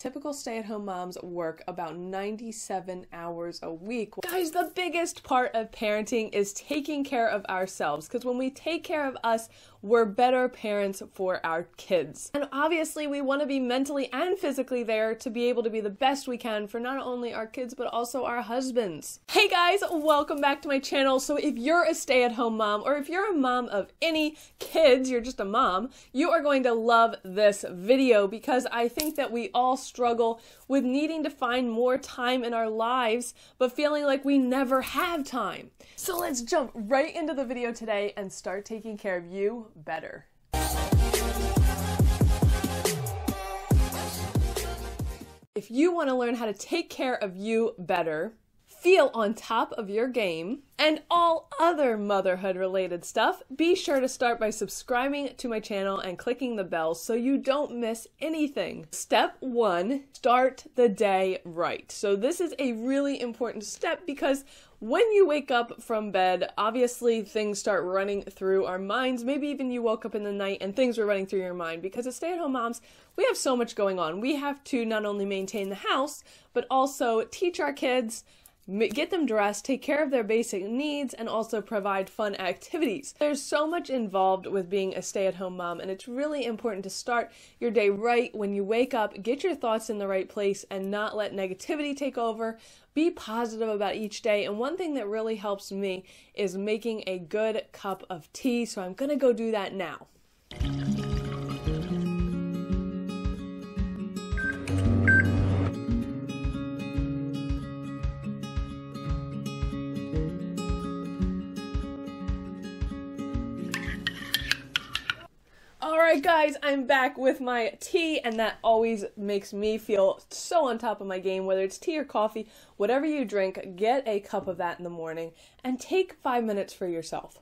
Typical stay-at-home moms work about 97 hours a week. Guys, the biggest part of parenting is taking care of ourselves, because when we take care of us, we're better parents for our kids. And obviously, we want to be mentally and physically there to be able to be the best we can for not only our kids, but also our husbands. Hey guys, welcome back to my channel. So if you're a stay-at-home mom, or if you're a mom of any kids, you're just a mom, you are going to love this video, because I think that we all struggle with needing to find more time in our lives, but feeling like we never have time. So let's jump right into the video today and start taking care of you better. If you want to learn how to take care of you better, feel on top of your game, and all other motherhood related stuff, be sure to start by subscribing to my channel and clicking the bell so you don't miss anything. Step one, start the day right. So this is a really important step, because when you wake up from bed, obviously things start running through our minds. Maybe even you woke up in the night and things were running through your mind, because as stay-at-home moms, we have so much going on. We have to not only maintain the house, but also teach our kids, get them dressed, take care of their basic needs, and also provide fun activities. There's so much involved with being a stay-at-home mom, and it's really important to start your day right when you wake up, get your thoughts in the right place, and not let negativity take over. Be positive about each day, and one thing that really helps me is making a good cup of tea, so I'm gonna go do that now. Alright guys, I'm back with my tea, and that always makes me feel so on top of my game. Whether it's tea or coffee, whatever you drink, get a cup of that in the morning and take 5 minutes for yourself.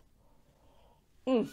It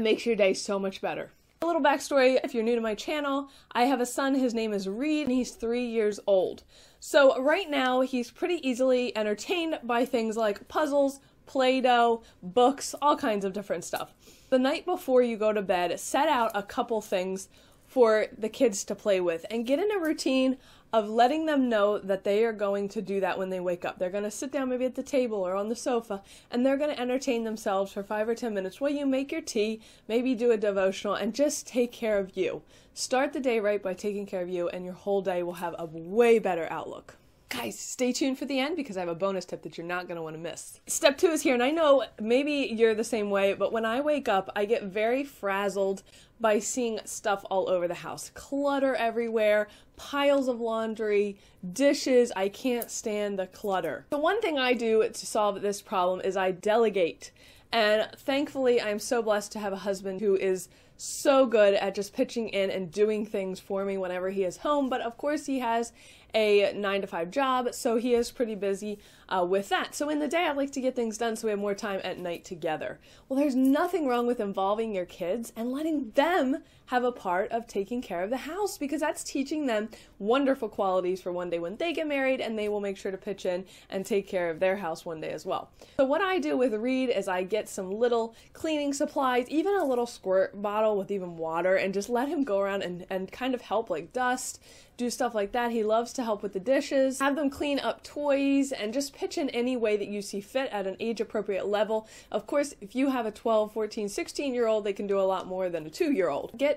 makes your day so much better. A little backstory, if you're new to my channel, I have a son, his name is Reed, and he's 3 years old. So right now he's pretty easily entertained by things like puzzles, Play-Doh, books, all kinds of different stuff. The night before you go to bed, set out a couple things for the kids to play with and get in a routine of letting them know that they are going to do that when they wake up. They're going to sit down maybe at the table or on the sofa, and they're going to entertain themselves for 5 or 10 minutes while you make your tea, maybe do a devotional, and just take care of you. Start the day right by taking care of you, and your whole day will have a way better outlook. Guys, stay tuned for the end, because I have a bonus tip that you're not going to want to miss. Step two is here, and I know maybe you're the same way, but when I wake up, I get very frazzled by seeing stuff all over the house. Clutter everywhere, piles of laundry, dishes. I can't stand the clutter. The one thing I do to solve this problem is I delegate. And thankfully, I'm so blessed to have a husband who is so good at just pitching in and doing things for me whenever he is home. But of course, he has a 9-to-5 job, so he is pretty busy with that. So in the day, I like to get things done so we have more time at night together. Well, there's nothing wrong with involving your kids and letting them have a part of taking care of the house, because that's teaching them wonderful qualities for one day when they get married, and they will make sure to pitch in and take care of their house one day as well. So what I do with Reed is I get some little cleaning supplies, even a little squirt bottle with even water, and just let him go around and kind of help, like dust, do stuff like that. He loves to help with the dishes, have them clean up toys, and just pitch in any way that you see fit at an age-appropriate level. Of course, if you have a 12, 14, 16-year-old, they can do a lot more than a 2-year-old. Get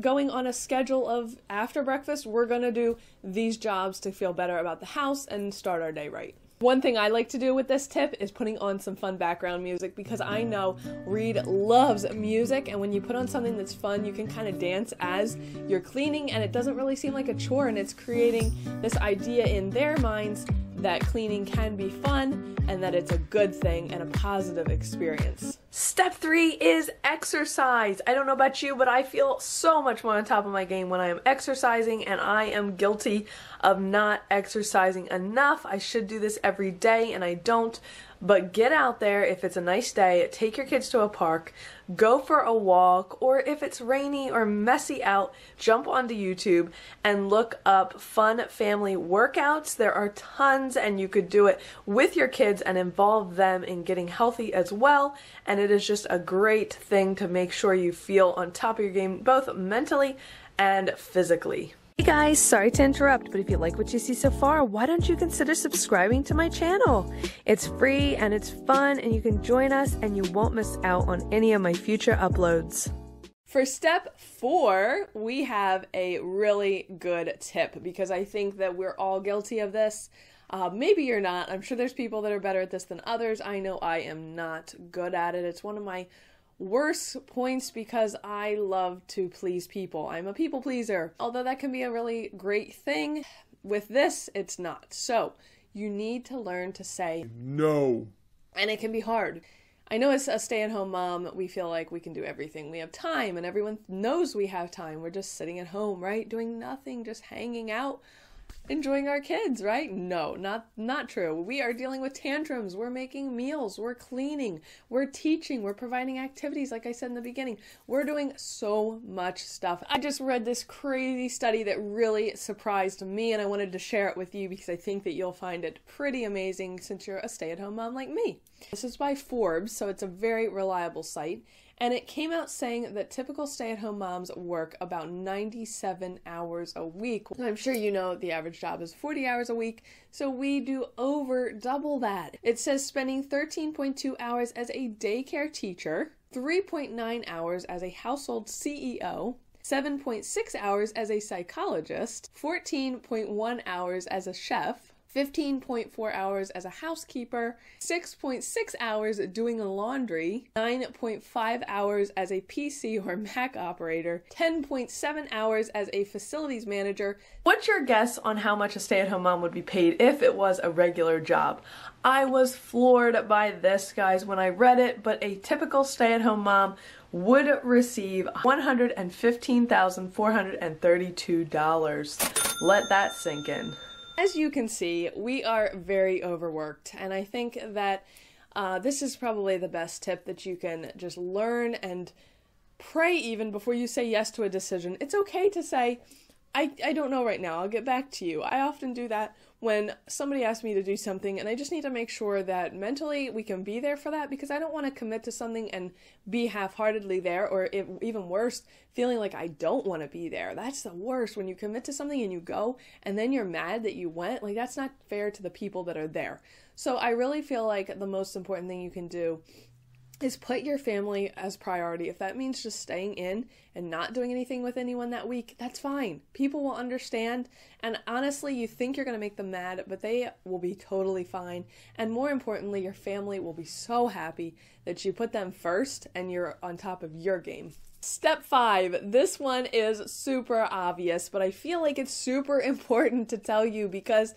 going on a schedule of, after breakfast, we're gonna do these jobs to feel better about the house and start our day right. One thing I like to do with this tip is putting on some fun background music, because I know Reed loves music, and when you put on something that's fun, you can kind of dance as you're cleaning, and it doesn't really seem like a chore, and it's creating this idea in their minds that cleaning can be fun and that it's a good thing and a positive experience. Step three is exercise. I don't know about you, but I feel so much more on top of my game when I am exercising, and I am guilty of not exercising enough. I should do this every day and I don't, but get out there. If it's a nice day, take your kids to a park, go for a walk, or if it's rainy or messy out, jump onto YouTube and look up fun family workouts. There are tons, and you could do it with your kids and involve them in getting healthy as well. And it is just a great thing to make sure you feel on top of your game, both mentally and physically. Hey guys, sorry to interrupt, but if you like what you see so far, why don't you consider subscribing to my channel? It's free and it's fun and you can join us and you won't miss out on any of my future uploads. For step 4, we have a really good tip because I think that we're all guilty of this. Maybe you're not. I'm sure there's people that are better at this than others. I know I am not good at it. It's one of my worse points because I love to please people. I'm a people pleaser. Although that can be a really great thing, with this, it's not. So you need to learn to say no. And it can be hard. I know as a stay-at-home mom, we feel like we can do everything. We have time and everyone knows we have time. We're just sitting at home, right? Doing nothing, just hanging out, enjoying our kids, right? No, not true. We are dealing with tantrums. We're making meals. We're cleaning. We're teaching. We're providing activities, like I said in the beginning. We're doing so much stuff. I just read this crazy study that really surprised me, and I wanted to share it with you because I think that you'll find it pretty amazing since you're a stay-at-home mom like me. This is by Forbes, so it's a very reliable site. And it came out saying that typical stay-at-home moms work about 97 hours a week. I'm sure you know the average job is 40 hours a week, so we do over double that. It says spending 13.2 hours as a daycare teacher, 3.9 hours as a household CEO, 7.6 hours as a psychologist, 14.1 hours as a chef, 15.4 hours as a housekeeper, 6.6 hours doing laundry, 9.5 hours as a PC or Mac operator, 10.7 hours as a facilities manager. What's your guess on how much a stay-at-home mom would be paid if it was a regular job? I was floored by this, guys, when I read it, but a typical stay-at-home mom would receive $115,432. Let that sink in. As you can see, we are very overworked, and I think that this is probably the best tip that you can just learn and pray even before you say yes to a decision. It's okay to say, I don't know right now, I'll get back to you. I often do that when somebody asks me to do something, and I just need to make sure that mentally we can be there for that because I don't want to commit to something and be half-heartedly there, or even worse, feeling like I don't want to be there. That's the worst, when you commit to something and you go and then you're mad that you went. Like, that's not fair to the people that are there. So I really feel like the most important thing you can do is put your family as priority. If that means just staying in and not doing anything with anyone that week, that's fine. People will understand, and honestly, you think you're gonna make them mad, but they will be totally fine. And more importantly, your family will be so happy that you put them first and you're on top of your game. Step 5, this one is super obvious, but I feel like it's super important to tell you because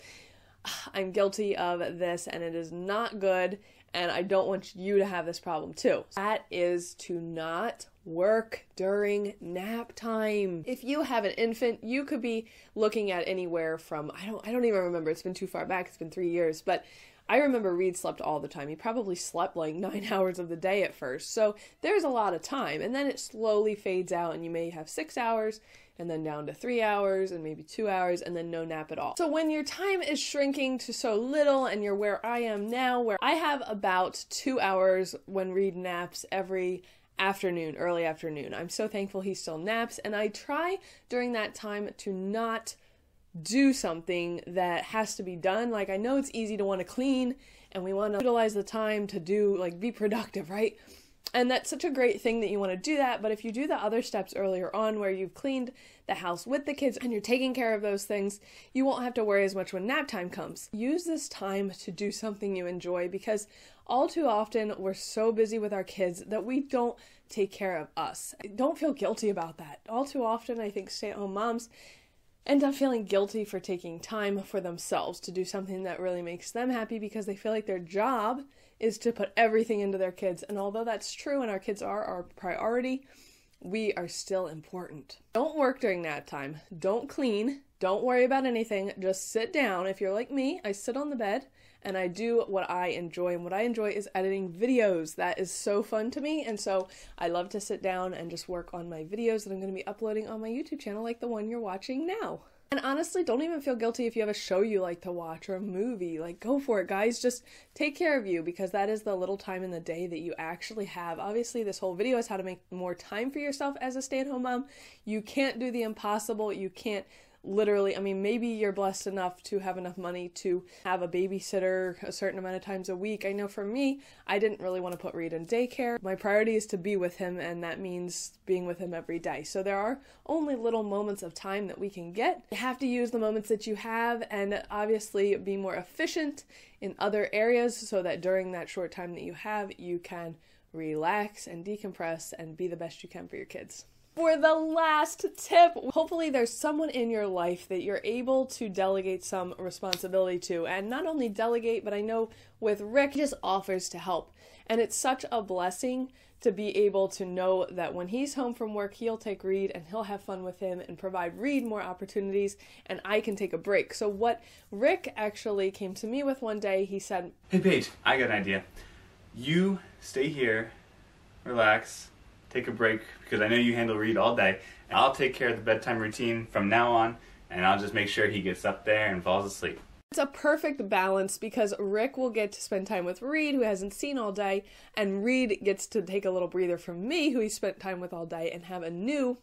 I'm guilty of this and it is not good. And I don't want you to have this problem too. That is to not work during nap time. If you have an infant, you could be looking at anywhere from, I don't even remember, it's been too far back, it's been 3 years, but I remember Reed slept all the time. He probably slept like 9 hours of the day at first. So there's a lot of time, and then it slowly fades out and you may have 6 hours and then down to 3 hours and maybe 2 hours and then no nap at all. So when your time is shrinking to so little and you're where I am now, where I have about 2 hours when Reed naps every afternoon, early afternoon. I'm so thankful he still naps, and I try during that time to not do something that has to be done. Like, I know it's easy to want to clean and we want to utilize the time to do, like, be productive, right? And that's such a great thing that you want to do that, but if you do the other steps earlier on where you've cleaned the house with the kids and you're taking care of those things, you won't have to worry as much when nap time comes. Use this time to do something you enjoy because all too often we're so busy with our kids that we don't take care of us. Don't feel guilty about that. All too often I think stay-at-home moms end up feeling guilty for taking time for themselves to do something that really makes them happy because they feel like their job is to put everything into their kids. And although that's true and our kids are our priority, we are still important. Don't work during nap time. Don't clean. Don't worry about anything. Just sit down. If you're like me, I sit on the bed and I do what I enjoy. And what I enjoy is editing videos. That is so fun to me. And so I love to sit down and just work on my videos that I'm going to be uploading on my YouTube channel, like the one you're watching now. And honestly, don't even feel guilty if you have a show you like to watch or a movie. Like, go for it, guys. Just take care of you because that is the little time in the day that you actually have. Obviously, this whole video is how to make more time for yourself as a stay-at-home mom. You can't do the impossible. You can't literally, I mean, maybe you're blessed enough to have enough money to have a babysitter a certain amount of times a week. I know for me, I didn't really want to put Reed in daycare. My priority is to be with him, and that means being with him every day. So there are only little moments of time that we can get. You have to use the moments that you have and obviously be more efficient in other areas so that during that short time that you have, you can relax and decompress and be the best you can for your kids. For the last tip, hopefully there's someone in your life that you're able to delegate some responsibility to, and not only delegate, but I know with Rick, he just offers to help. And it's such a blessing to be able to know that when he's home from work, he'll take Reed and he'll have fun with him and provide Reed more opportunities, and I can take a break. So what Rick actually came to me with one day, he said, "Hey Paige, I got an idea. You stay here, relax, take a break, because I know you handle Reed all day, and I'll take care of the bedtime routine from now on, and I'll just make sure he gets up there and falls asleep." It's a perfect balance because Rick will get to spend time with Reed, who hasn't seen all day, and Reed gets to take a little breather from me, who he spent time with all day, and have a new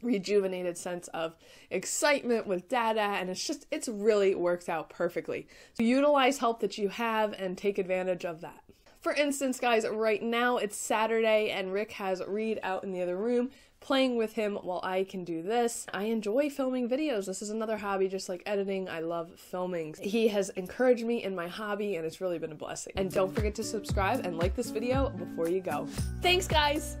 rejuvenated sense of excitement with data, and it's really works out perfectly. So utilize help that you have and take advantage of that. For instance, guys, right now it's Saturday and Rick has Reed out in the other room playing with him while I can do this. I enjoy filming videos. This is another hobby just like editing. I love filming. He has encouraged me in my hobby and it's really been a blessing. And don't forget to subscribe and like this video before you go. Thanks, guys!